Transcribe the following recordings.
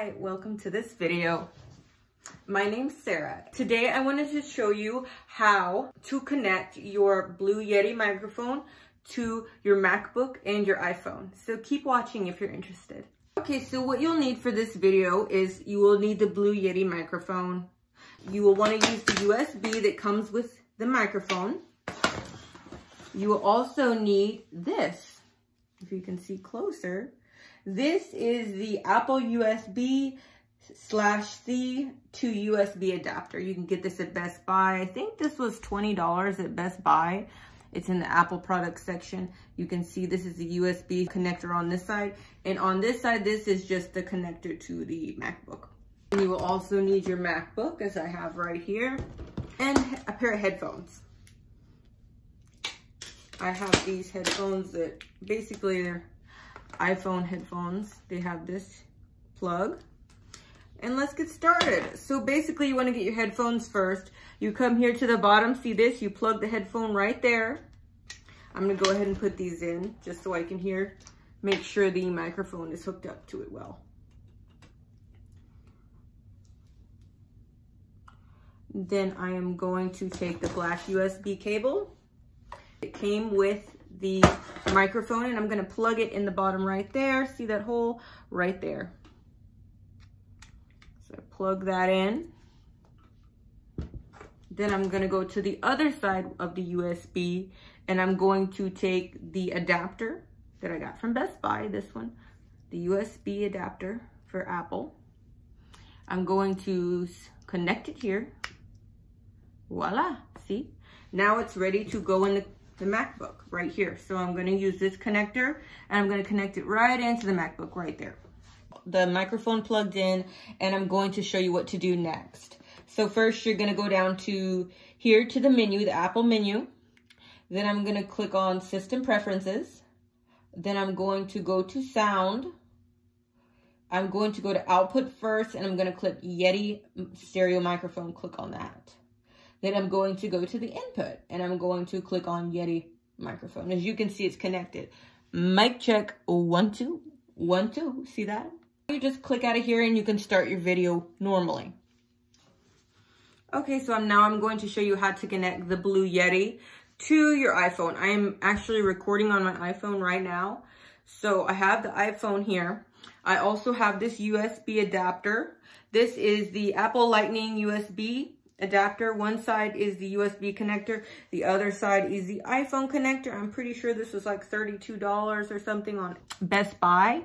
Hi, welcome to this video. My name's Sarah. Today I wanted to show you how to connect your Blue Yeti microphone to your MacBook and your iPhone. So keep watching if you're interested. Okay, so what you'll need for this video is you will need the Blue Yeti microphone. You will want to use the USB that comes with the microphone. You will also need this. If you can see closer, this is the Apple USB/C to USB adapter. You can get this at Best Buy. I think this was $20 at Best Buy. It's in the Apple product section. You can see this is the USB connector on this side. And on this side, this is just the connector to the MacBook. And you will also need your MacBook, as I have right here, and a pair of headphones. I have these headphones that basically they're iPhone headphones. They have this plug. And let's get started. So basically you want to get your headphones first. You come here to the bottom, see this? You plug the headphone right there. I'm gonna go ahead and put these in just so I can hear, make sure the microphone is hooked up to it well. Then I am going to take the black USB cable. It came with the microphone and I'm gonna plug it in the bottom right there. See that hole right there? So plug that in. Then I'm gonna go to the other side of the USB and I'm going to take the adapter that I got from Best Buy, this one, the USB adapter for Apple. I'm going to connect it here. Voila, see? Now it's ready to go in the MacBook right here. So I'm gonna use this connector and I'm gonna connect it right into the MacBook right there. The microphone plugged in, and I'm going to show you what to do next. So first you're going to go down to here to the menu, the Apple menu. Then I'm going to click on System Preferences. Then I'm going to go to Sound. I'm going to go to Output first, and I'm going to click Yeti Stereo Microphone. Click on that. Then I'm going to go to the Input, and I'm going to click on Yeti Microphone. As you can see, it's connected. Mic check, 1, 2, 1, 2. See that? You just click out of here and you can start your video normally. Okay, so now I'm going to show you how to connect the Blue Yeti to your iPhone. I am actually recording on my iPhone right now. So I have the iPhone here. I also have this USB adapter. This is the Apple Lightning-to USB adapter. One side is the USB connector. The other side is the iPhone connector. I'm pretty sure this was like $32 or something on Best Buy.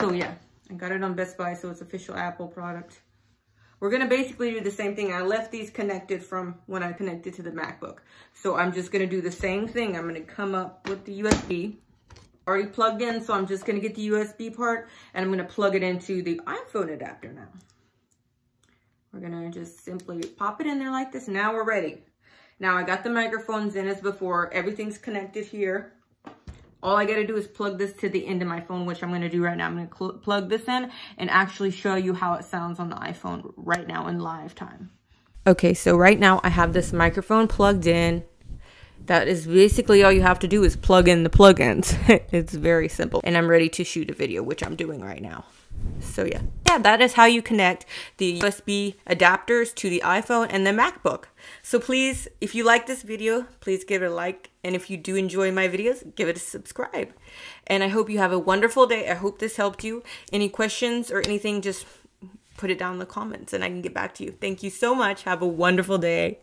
So yeah. I got it on Best Buy, so it's official Apple product. We're gonna basically do the same thing. I left these connected from when I connected to the MacBook. So I'm just gonna do the same thing. I'm gonna come up with the USB. Already plugged in, so I'm just gonna get the USB part and I'm gonna plug it into the iPhone adapter now. We're gonna just simply pop it in there like this. Now we're ready. Now I got the microphones in as before. Everything's connected here. All I gotta do is plug this to the end of my phone, which I'm gonna do right now. I'm gonna plug this in and actually show you how it sounds on the iPhone right now in live time. Okay, so right now I have this microphone plugged in. That is basically all you have to do is plug in the plugins. It's very simple. And I'm ready to shoot a video, which I'm doing right now. So yeah. Yeah, that is how you connect the USB adapters to the iPhone and the MacBook. So please, if you like this video, please give it a like. And if you do enjoy my videos, give it a subscribe. And I hope you have a wonderful day. I hope this helped you. Any questions or anything, just put it down in the comments and I can get back to you. Thank you so much. Have a wonderful day.